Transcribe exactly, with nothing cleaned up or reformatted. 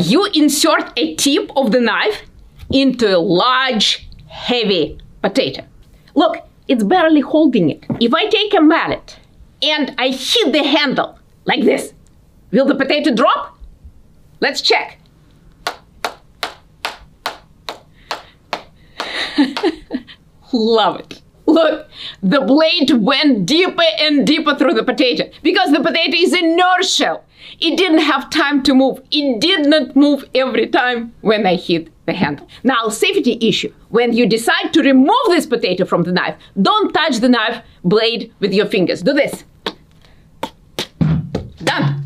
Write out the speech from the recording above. You insert a tip of the knife into a large, heavy potato. Look, it's barely holding it. If I take a mallet and I hit the handle like this, will the potato drop? Let's check. Love it. Look, the blade went deeper and deeper through the potato because the potato is inertial. It didn't have time to move. It did not move every time when I hit the handle. Now, safety issue. When you decide to remove this potato from the knife, don't touch the knife blade with your fingers. Do this. Done.